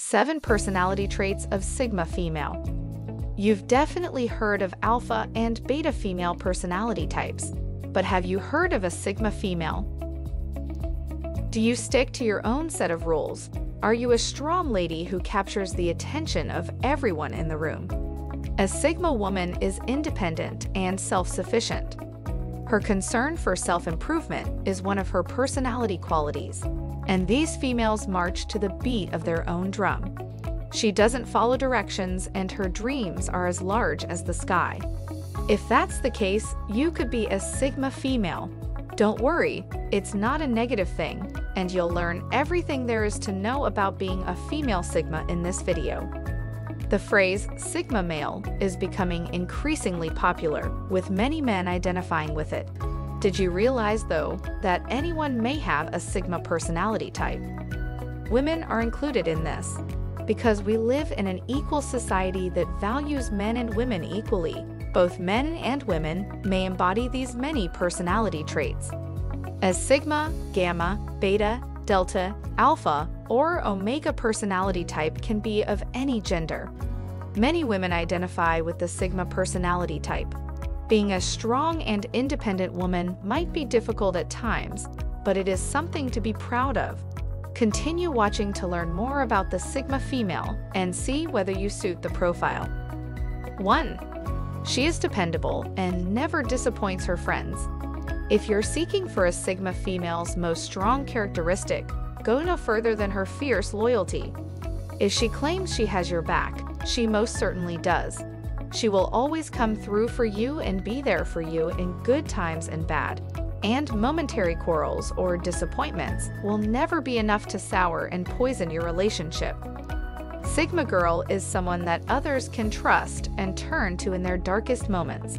7 Personality Traits of Sigma Female. You've definitely heard of alpha and beta female personality types, but have you heard of a Sigma female? Do you stick to your own set of rules? Are you a strong lady who captures the attention of everyone in the room? A Sigma woman is independent and self-sufficient. Her concern for self-improvement is one of her personality qualities, and these females march to the beat of their own drum. She doesn't follow directions, and her dreams are as large as the sky. If that's the case, you could be a Sigma female. Don't worry, it's not a negative thing, and you'll learn everything there is to know about being a female Sigma in this video. The phrase Sigma male is becoming increasingly popular, with many men identifying with it. Did you realize, though, that anyone may have a Sigma personality type? Women are included in this, because we live in an equal society that values men and women equally. Both men and women may embody these many personality traits. As Sigma, Gamma, Beta, Delta, Alpha, or Omega personality type can be of any gender. Many women identify with the Sigma personality type. Being a strong and independent woman might be difficult at times, but it is something to be proud of. Continue watching to learn more about the Sigma female and see whether you suit the profile. 1. She is dependable and never disappoints her friends. If you're seeking for a Sigma female's most strong characteristic, go no further than her fierce loyalty. If she claims she has your back, she most certainly does. She will always come through for you and be there for you in good times and bad, and momentary quarrels or disappointments will never be enough to sour and poison your relationship. Sigma girl is someone that others can trust and turn to in their darkest moments.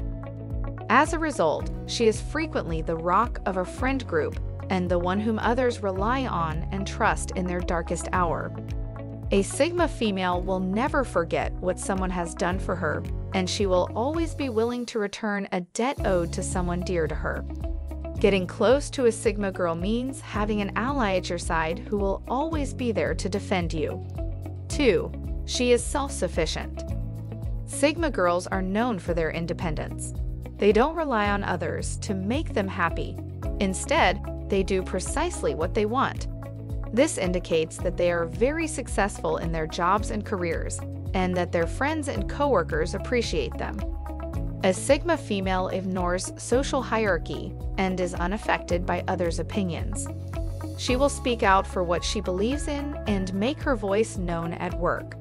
As a result, she is frequently the rock of a friend group and the one whom others rely on and trust in their darkest hour. A Sigma female will never forget what someone has done for her, and she will always be willing to return a debt owed to someone dear to her. Getting close to a Sigma girl means having an ally at your side who will always be there to defend you. 2. She is self-sufficient. Sigma girls are known for their independence. They don't rely on others to make them happy. Instead, they do precisely what they want. This indicates that they are very successful in their jobs and careers, and that their friends and coworkers appreciate them. A Sigma female ignores social hierarchy and is unaffected by others' opinions. She will speak out for what she believes in and make her voice known at work.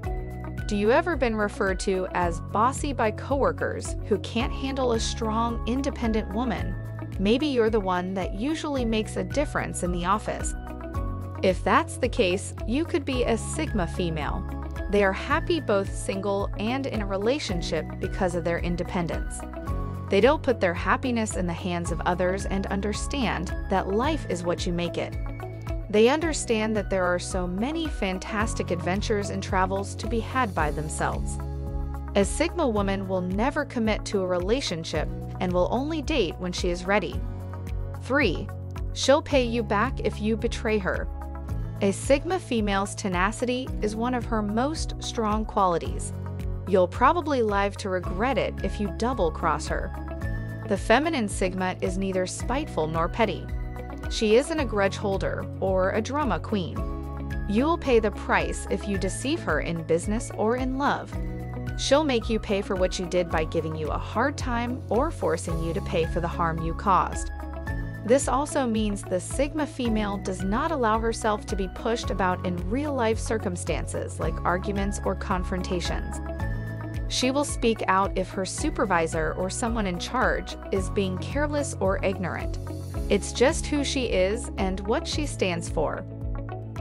Do you ever been referred to as bossy by coworkers who can't handle a strong, independent woman? Maybe you're the one that usually makes a difference in the office. If that's the case, you could be a Sigma female. They are happy both single and in a relationship because of their independence. They don't put their happiness in the hands of others and understand that life is what you make it. They understand that there are so many fantastic adventures and travels to be had by themselves. A Sigma woman will never commit to a relationship and will only date when she is ready. 3. She'll pay you back if you betray her. A Sigma female's tenacity is one of her most strong qualities. You'll probably live to regret it if you double-cross her. The feminine Sigma is neither spiteful nor petty. She isn't a grudge holder or a drama queen. You'll pay the price if you deceive her in business or in love. She'll make you pay for what you did by giving you a hard time or forcing you to pay for the harm you caused. This also means the Sigma female does not allow herself to be pushed about in real-life circumstances like arguments or confrontations. She will speak out if her supervisor or someone in charge is being careless or ignorant. It's just who she is and what she stands for.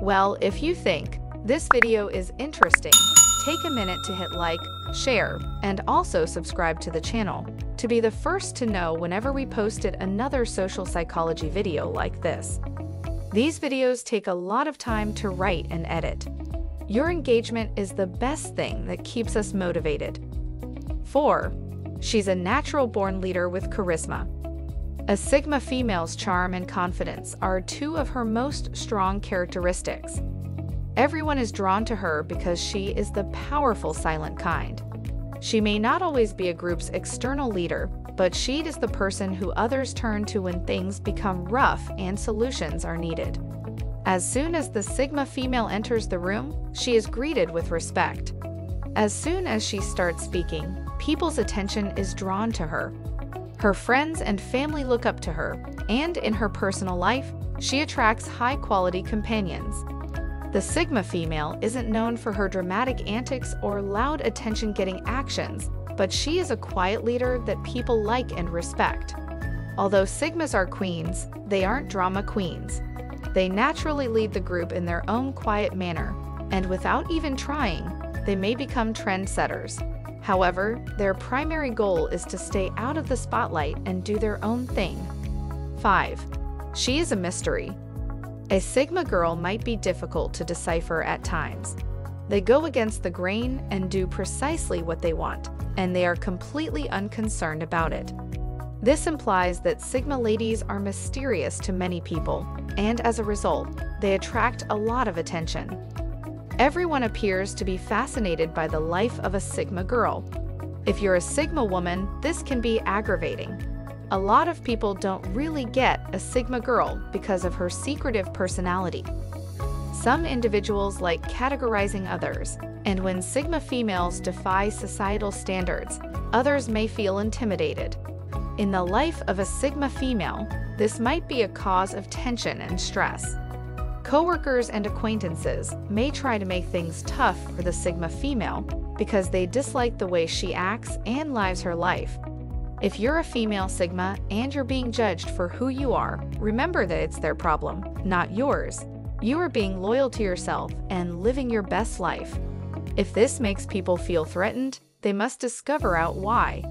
Well, if you think this video is interesting, take a minute to hit like, share, and also subscribe to the channel to be the first to know whenever we posted another social psychology video like this. These videos take a lot of time to write and edit. Your engagement is the best thing that keeps us motivated. 4. She's a natural-born leader with charisma. A Sigma female's charm and confidence are two of her most strong characteristics. Everyone is drawn to her because she is the powerful silent kind. She may not always be a group's external leader, but she is the person who others turn to when things become rough and solutions are needed. As soon as the Sigma female enters the room, she is greeted with respect. As soon as she starts speaking, people's attention is drawn to her. Her friends and family look up to her, and in her personal life, she attracts high-quality companions. The Sigma female isn't known for her dramatic antics or loud attention-getting actions, but she is a quiet leader that people like and respect. Although Sigmas are queens, they aren't drama queens. They naturally lead the group in their own quiet manner, and without even trying, they may become trendsetters. However, their primary goal is to stay out of the spotlight and do their own thing. 5. She is a mystery. A Sigma girl might be difficult to decipher at times. They go against the grain and do precisely what they want, and they are completely unconcerned about it. This implies that Sigma ladies are mysterious to many people, and as a result, they attract a lot of attention. Everyone appears to be fascinated by the life of a Sigma girl. If you're a Sigma woman, this can be aggravating. A lot of people don't really get a Sigma girl because of her secretive personality. Some individuals like categorizing others, and when Sigma females defy societal standards, others may feel intimidated. In the life of a Sigma female, this might be a cause of tension and stress. Coworkers and acquaintances may try to make things tough for the Sigma female because they dislike the way she acts and lives her life. If you're a female Sigma and you're being judged for who you are, remember that it's their problem, not yours. You are being loyal to yourself and living your best life. If this makes people feel threatened, they must discover out why.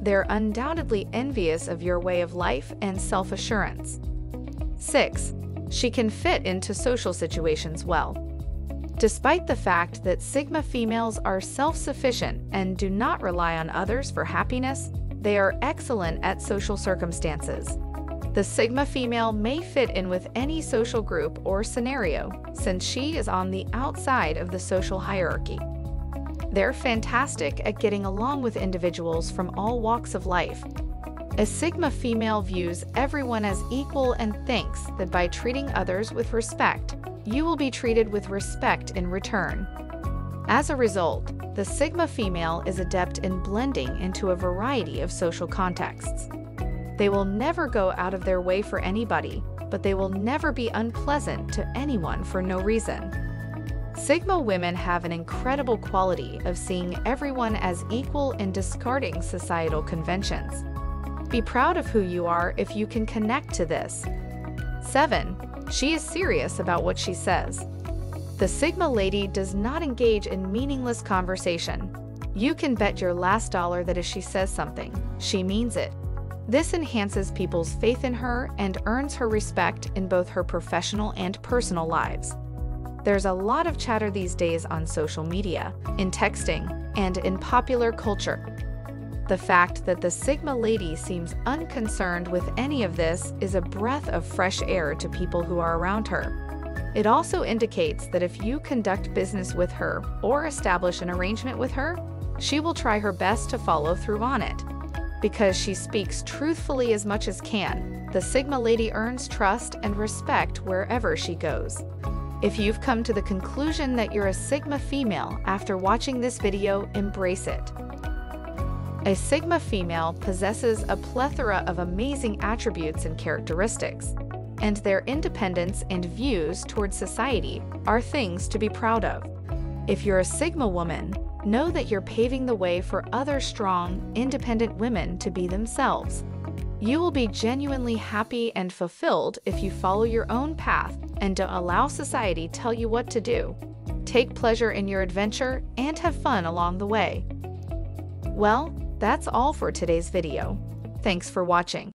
They're undoubtedly envious of your way of life and self-assurance. 6. She can fit into social situations well. Despite the fact that Sigma females are self-sufficient and do not rely on others for happiness, they are excellent at social circumstances. The Sigma female may fit in with any social group or scenario, since she is on the outside of the social hierarchy. They're fantastic at getting along with individuals from all walks of life. A Sigma female views everyone as equal and thinks that by treating others with respect, you will be treated with respect in return. As a result, the Sigma female is adept in blending into a variety of social contexts. They will never go out of their way for anybody, but they will never be unpleasant to anyone for no reason. Sigma women have an incredible quality of seeing everyone as equal and discarding societal conventions. Be proud of who you are if you can connect to this. 7. She is serious about what she says. The Sigma lady does not engage in meaningless conversation. You can bet your last dollar that if she says something, she means it. This enhances people's faith in her and earns her respect in both her professional and personal lives. There's a lot of chatter these days on social media, in texting, and in popular culture. The fact that the Sigma lady seems unconcerned with any of this is a breath of fresh air to people who are around her. It also indicates that if you conduct business with her or establish an arrangement with her, she will try her best to follow through on it. Because she speaks truthfully as much as can, the Sigma lady earns trust and respect wherever she goes. If you've come to the conclusion that you're a Sigma female after watching this video, embrace it. A Sigma female possesses a plethora of amazing attributes and characteristics, and their independence and views toward society are things to be proud of. If you're a Sigma woman, know that you're paving the way for other strong, independent women to be themselves. You will be genuinely happy and fulfilled if you follow your own path and don't allow society to tell you what to do. Take pleasure in your adventure and have fun along the way. Well, that's all for today's video. Thanks for watching.